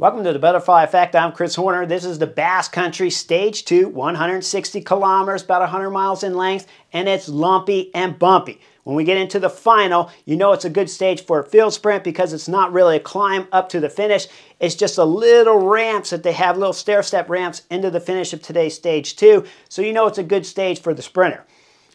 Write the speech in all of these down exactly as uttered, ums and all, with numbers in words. Welcome to The Butterfly Effect. I'm Chris Horner. This is the Bass Country Stage two, one hundred sixty kilometers, about one hundred miles in length, and it's lumpy and bumpy. When we get into the final, you know it's a good stage for a field sprint because it's not really a climb up to the finish. It's just a little ramps that they have, little stair-step ramps into the finish of today's Stage two, so you know it's a good stage for the sprinter.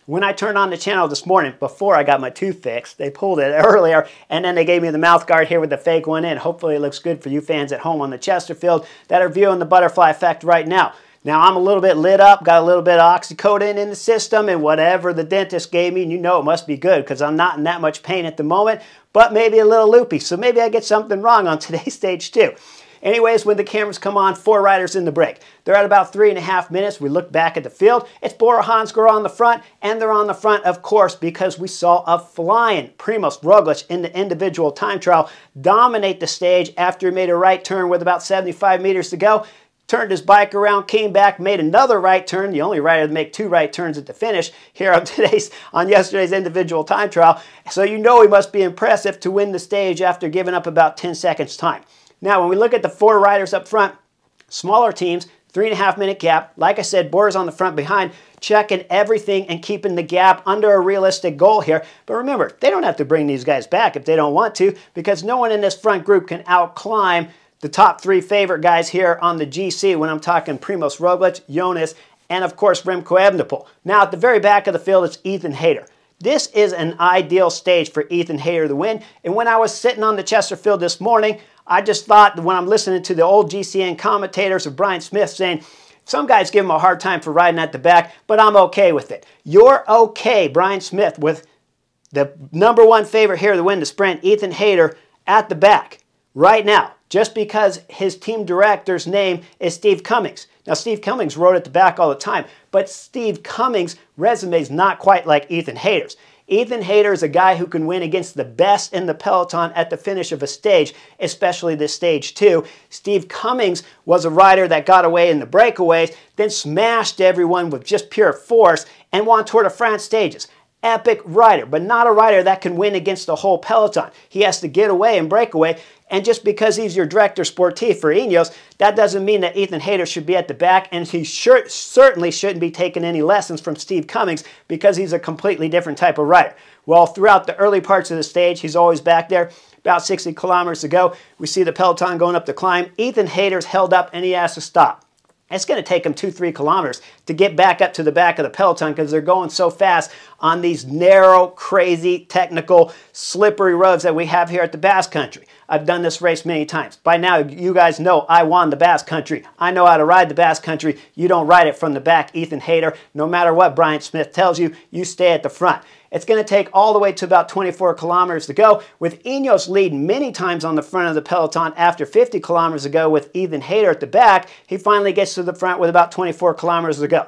When I turned on the channel this morning, before I got my tooth fixed, they pulled it earlier, and then they gave me the mouth guard here with the fake one in. Hopefully it looks good for you fans at home on the Chesterfield that are viewing the Butterfly Effect right now. Now, I'm a little bit lit up, got a little bit of oxycodone in the system, and whatever the dentist gave me, you know it must be good because I'm not in that much pain at the moment, but maybe a little loopy, so maybe I get something wrong on today's Stage two. Anyways, when the cameras come on, four riders in the break. They're at about three and a half minutes. We look back at the field. It's Bora Hansgrohe on the front, and they're on the front, of course, because we saw a flying Primoz Roglic in the individual time trial dominate the stage after he made a right turn with about seventy-five meters to go. Turned his bike around, came back, made another right turn. The only rider to make two right turns at the finish here on today's, on yesterday's individual time trial. So you know he must be impressive to win the stage after giving up about ten seconds time. Now, when we look at the four riders up front, smaller teams, three and a half minute gap. Like I said, Bora's on the front behind, checking everything and keeping the gap under a realistic goal here. But remember, they don't have to bring these guys back if they don't want to, because no one in this front group can outclimb the top three favorite guys here on the G C when I'm talking Primoz Roglic, Jonas, and of course Remco Evenepoel. Now, at the very back of the field, it's Ethan Hayter. This is an ideal stage for Ethan Hayter to win. And when I was sitting on the Chesterfield this morning, I just thought that when I'm listening to the old G C N commentators of Brian Smith saying, some guys give him a hard time for riding at the back, but I'm okay with it. You're okay, Brian Smith, with the number one favorite here to win the sprint, Ethan Hayter, at the back right now, just because his team director's name is Steve Cummings. Now, Steve Cummings rode at the back all the time, but Steve Cummings' resume is not quite like Ethan Hayter's. Ethan Hayter is a guy who can win against the best in the peloton at the finish of a stage, especially this Stage two. Steve Cummings was a rider that got away in the breakaways, then smashed everyone with just pure force and won Tour de France stages. Epic rider, but not a rider that can win against the whole peloton. He has to get away and break away, and just because he's your director sportif for Ineos, that doesn't mean that Ethan Hayter should be at the back, and he sure, certainly shouldn't be taking any lessons from Steve Cummings because he's a completely different type of rider. Well, throughout the early parts of the stage, he's always back there. About sixty kilometers to go, we see the peloton going up the climb. Ethan Hayter's held up, and he has to stop. It's going to take them two, three kilometers to get back up to the back of the peloton because they're going so fast on these narrow, crazy, technical, slippery roads that we have here at the Basque Country. I've done this race many times. By now, you guys know I won the Basque Country. I know how to ride the Basque Country. You don't ride it from the back, Ethan Hayter. No matter what Brian Smith tells you, you stay at the front. It's going to take all the way to about twenty-four kilometers to go, with Ineos leading many times on the front of the peloton after fifty kilometers to go with Ethan Hayter at the back. He finally gets to the front with about twenty-four kilometers to go.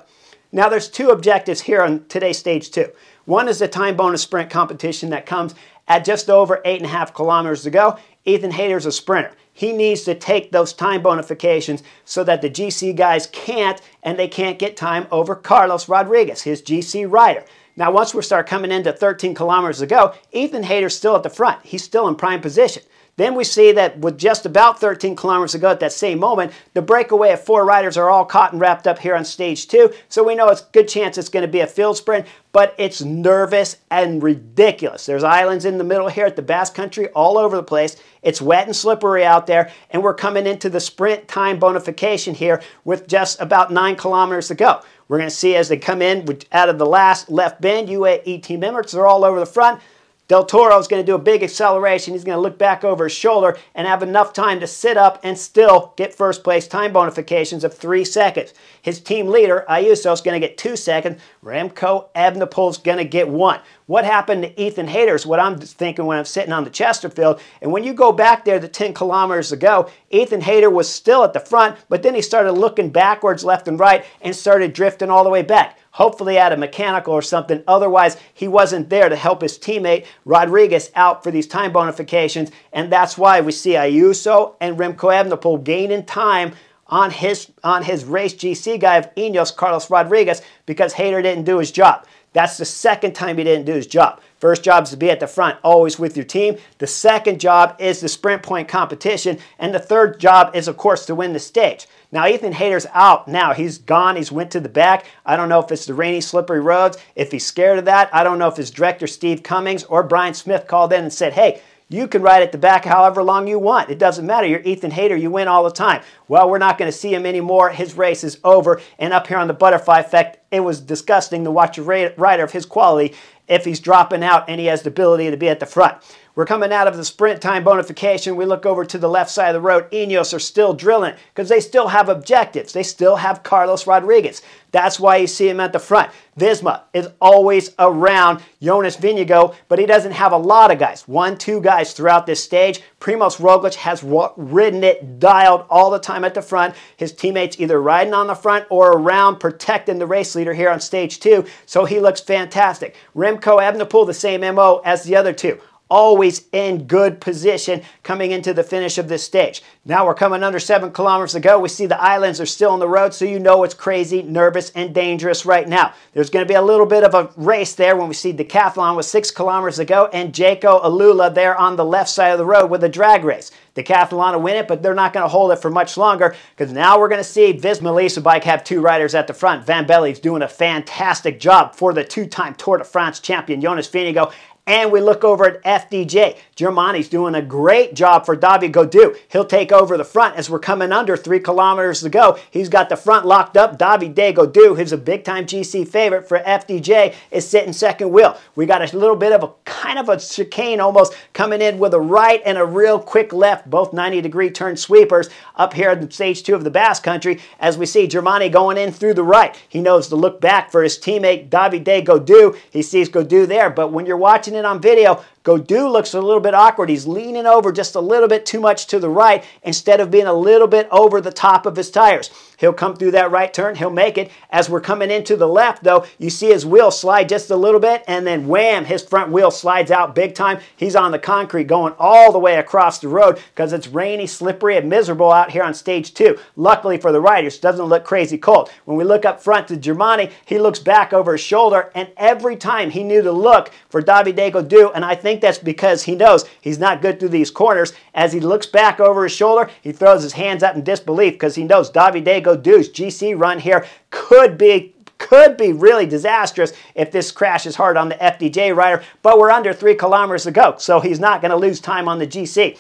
Now, there's two objectives here on today's Stage two. One is the time bonus sprint competition that comes at just over eight and a half kilometers to go. Ethan Hayter's a sprinter. He needs to take those time bonifications so that the G C guys can't, and they can't get time over Carlos Rodriguez, his G C rider. Now, once we start coming into thirteen kilometers to go, Ethan Hayter's still at the front. He's still in prime position. Then we see that with just about thirteen kilometers to go at that same moment, the breakaway of four riders are all caught and wrapped up here on Stage two, so we know it's a good chance it's going to be a field sprint, but it's nervous and ridiculous. There's islands in the middle here at the Basque Country all over the place. It's wet and slippery out there, and we're coming into the sprint time bonification here with just about nine kilometers to go. We're going to see as they come in out of the last left bend, U A E team members are all over the front. Del Toro is going to do a big acceleration. He's going to look back over his shoulder and have enough time to sit up and still get first place time bonifications of three seconds. His team leader, Ayuso, is going to get two seconds. Remco Evenepoel is going to get one. What happened to Ethan Hayter is what I'm thinking when I'm sitting on the Chesterfield. And when you go back there the ten kilometers ago, Ethan Hayter was still at the front, but then he started looking backwards left and right and started drifting all the way back. Hopefully at a mechanical or something. Otherwise, he wasn't there to help his teammate Rodriguez out for these time bonifications, and that's why we see Ayuso and Remco Evenepoel gaining time on his, on his race G C guy of Ineos, Carlos Rodriguez, because Hayter didn't do his job. That's the second time he didn't do his job. First job is to be at the front, always with your team. The second job is the sprint point competition. And the third job is, of course, to win the stage. Now, Ethan Hayter's out now. He's gone. He's went to the back. I don't know if it's the rainy, slippery roads, if he's scared of that. I don't know if his director, Steve Cummings, or Brian Smith called in and said, hey, you can ride at the back however long you want. It doesn't matter. You're Ethan Hayter. You win all the time. Well, we're not going to see him anymore. His race is over. And up here on the Butterfly Effect, it was disgusting to watch a rider of his quality if he's dropping out and he has the ability to be at the front. We're coming out of the sprint time bonification. We look over to the left side of the road. Ineos are still drilling because they still have objectives. They still have Carlos Rodriguez. That's why you see him at the front. Visma is always around Jonas Vingegaard, but he doesn't have a lot of guys. One, two guys throughout this stage. Primoz Roglic has ridden it, dialed all the time at the front. His teammates either riding on the front or around, protecting the race leader here on stage two. So he looks fantastic. Remco Evenepoel, the same M O as the other two. Always in good position coming into the finish of this stage. Now we're coming under seven kilometers to go. We see the islands are still on the road, so you know it's crazy, nervous, and dangerous right now. There's going to be a little bit of a race there when we see Decathlon with six kilometers to go and Jaco Alula there on the left side of the road with a drag race. Decathlon will win it, but they're not going to hold it for much longer because now we're going to see Visma Leisebike have two riders at the front. Van Belly's doing a fantastic job for the two-time Tour de France champion Jonas Vingegaard. And we look over at F D J. Germani's doing a great job for Davide Gaudu. He'll take over the front as we're coming under three kilometers to go. He's got the front locked up. Davide Gaudu, who's a big-time G C favorite for F D J, is sitting second wheel. We got a little bit of a kind of a chicane almost coming in with a right and a real quick left, both ninety-degree turn sweepers up here in stage two of the Basque Country as we see Germani going in through the right. He knows to look back for his teammate Davide Gaudu. He sees Gaudu there, but when you're watching it on video, Gaudu looks a little bit awkward. He's leaning over just a little bit too much to the right instead of being a little bit over the top of his tires. He'll come through that right turn. He'll make it. As we're coming into the left, though, you see his wheel slide just a little bit, and then wham, his front wheel slides out big time. He's on the concrete going all the way across the road because it's rainy, slippery, and miserable out here on stage two. Luckily for the riders, it doesn't look crazy cold. When we look up front to Germani, he looks back over his shoulder, and every time he knew to look for Davide Gaudu, and I think that's because he knows he's not good through these corners. As he looks back over his shoulder, he throws his hands up in disbelief because he knows Davide Gaudu's G C run here could be could be really disastrous if this crash is hard on the F D J rider, but we're under three kilometers to go, so he's not going to lose time on the G C.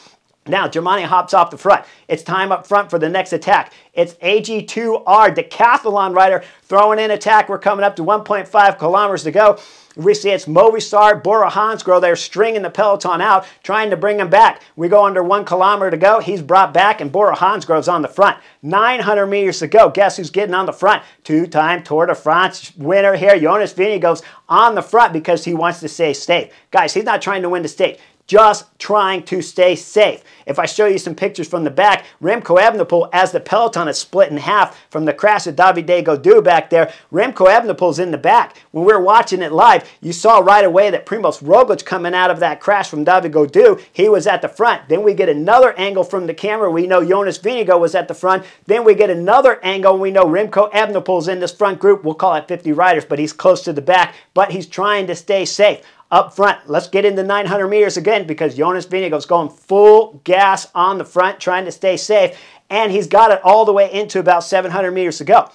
Now, Germani hops off the front. It's time up front for the next attack. It's A G two R, Decathlon rider, throwing in attack. We're coming up to one point five kilometers to go. We see it's Movistar, Bora Hansgrohe. They're stringing the peloton out, trying to bring him back. We go under one kilometer to go. He's brought back, and Bora Hansgrohe's on the front. nine hundred meters to go. Guess who's getting on the front? Two-time Tour de France winner here. Jonas Vingegaard's on the front because he wants to stay safe. Guys, he's not trying to win the stage. Just trying to stay safe. If I show you some pictures from the back, Remco Evenepoel, as the peloton is split in half from the crash of Davide Gaudu back there, Remco Evenepoel's in the back. When we were watching it live, you saw right away that Primoz Roglic coming out of that crash from Davide Gaudu, he was at the front. Then we get another angle from the camera. We know Jonas Vingegaard was at the front. Then we get another angle, and we know Remco Evenepoel's in this front group. We'll call it fifty riders, but he's close to the back, but he's trying to stay safe. Up front, let's get into nine hundred meters again because Jonas Vingegaard's going full gas on the front, trying to stay safe, and he's got it all the way into about seven hundred meters to go.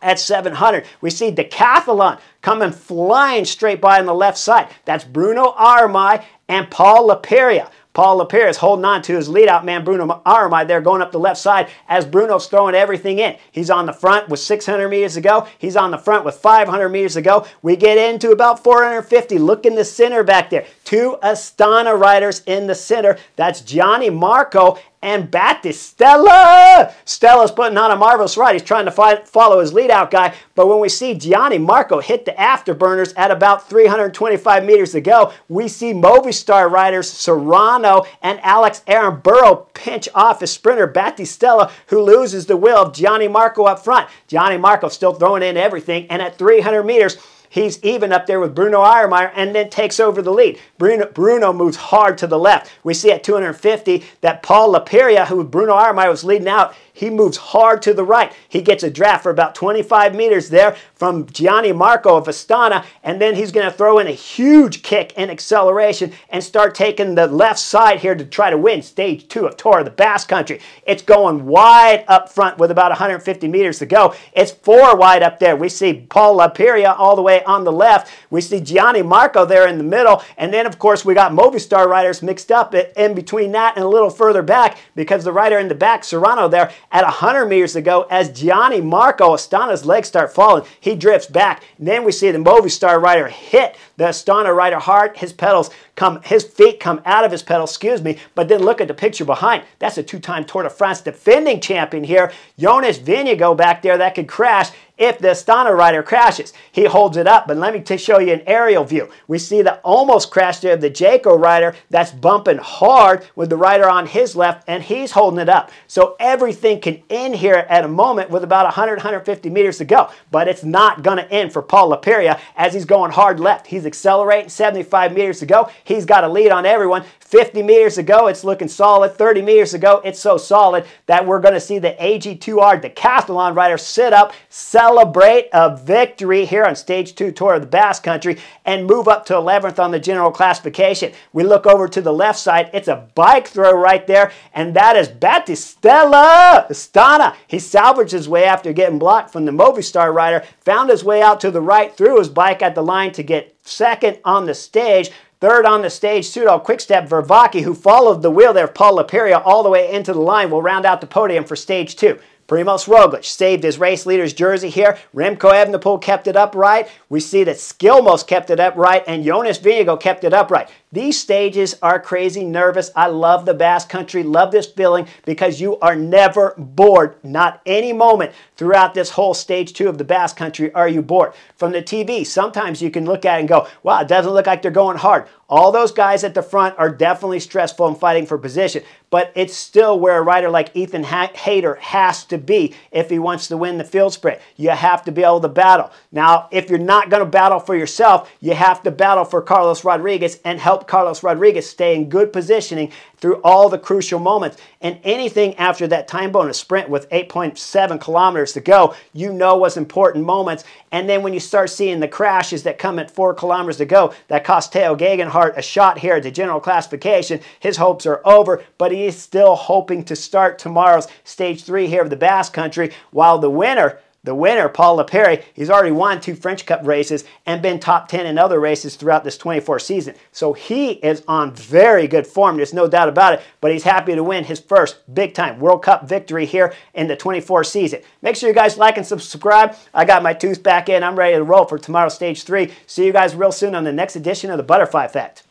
At seven hundred, we see Decathlon coming flying straight by on the left side. That's Bruno Armirail and Paul Lapeira. Paul Le Perry is holding on to his leadout man, Bruno Armirail. They're going up the left side as Bruno's throwing everything in. He's on the front with six hundred meters to go. He's on the front with five hundred meters to go. We get into about four hundred fifty. Look in the center back there. Two Astana riders in the center. That's Gianmarco and Battistella. Stella's putting on a marvelous ride. He's trying to fight, follow his leadout guy. But when we see Gianmarco hit the afterburners at about three hundred twenty-five meters to go, we see Movistar riders Serrano and Alex Aaron Burrow pinch off his sprinter Battistella, who loses the will of Gianmarco up front. Gianmarco still throwing in everything, and at three hundred meters, He's even up there with Bruno Armirail and then takes over the lead. Bruno, Bruno moves hard to the left. We see at two hundred fifty that Paul Lapeira, who Bruno Armirail was leading out, he moves hard to the right. He gets a draft for about twenty-five meters there from Gianmarco of Astana, and then he's going to throw in a huge kick and acceleration and start taking the left side here to try to win stage two of Tour of the Basque Country. It's going wide up front with about one hundred fifty meters to go. It's four wide up there. We see Paul Lapeira all the way on the left. We see Gianmarco there in the middle, and then of course we got Movistar riders mixed up in between that and a little further back, because the rider in the back, Serrano there, at one hundred meters to go, as Gianmarco, Astana's legs start falling, he drifts back. And then we see the Movistar rider hit the Astana rider hard. His pedals come, his feet come out of his pedals, excuse me. But then look at the picture behind. That's a two-time Tour de France defending champion here, Jonas Vingegaard back there. That could crash if the Astana rider crashes. He holds it up, but let me t show you an aerial view. We see the almost crash there of the Jaco rider that's bumping hard with the rider on his left, and he's holding it up. So everything can end here at a moment with about one hundred, one hundred fifty meters to go, but it's not going to end for Paul Lapeira as he's going hard left. He's accelerating, seventy-five meters to go. He's got a lead on everyone. fifty meters to go, it's looking solid. thirty meters to go, it's so solid that we're going to see the A G two R Decathlon rider sit up, celebrate a victory here on Stage two Tour of the Basque Country, and move up to eleventh on the general classification. We look over to the left side. It's a bike throw right there, and that is Battistella, Astana. He salvaged his way after getting blocked from the Movistar rider, found his way out to the right, threw his bike at the line to get second on the stage. Third on the stage, Pseudo Quickstep Vervaki, who followed the wheel there, Paul Lapeira, all the way into the line, will round out the podium for stage two. Primoz Roglic saved his race leader's jersey here. Remco Evenepoel kept it upright. We see that Skilmos kept it upright, and Jonas Vingegaard kept it upright. These stages are crazy nervous. I love the Basque Country, love this feeling, because you are never bored, not any moment throughout this whole stage two of the Basque Country are you bored. From the T V, sometimes you can look at it and go, wow, it doesn't look like they're going hard. All those guys at the front are definitely stressful and fighting for position, but it's still where a rider like Ethan Hayter has to be if he wants to win the field sprint. You have to be able to battle. Now, if you're not going to battle for yourself, you have to battle for Carlos Rodriguez and help Carlos Rodriguez stay in good positioning through all the crucial moments. And anything after that time bonus sprint with eight point seven kilometers to go, you know, was important moments. And then when you start seeing the crashes that come at four kilometers to go, that cost Teo Gegenhardt a shot here at the general classification. His hopes are over, but he is still hoping to start tomorrow's stage three here of the Basque Country, while the winner, the winner, Paul Le Perry, he's already won two French Cup races and been top ten in other races throughout this twenty-four season. So he is on very good form, there's no doubt about it, but he's happy to win his first big-time World Cup victory here in the twenty-four season. Make sure you guys like and subscribe. I got my tooth back in. I'm ready to roll for tomorrow's Stage three. See you guys real soon on the next edition of The Butterfly Effect.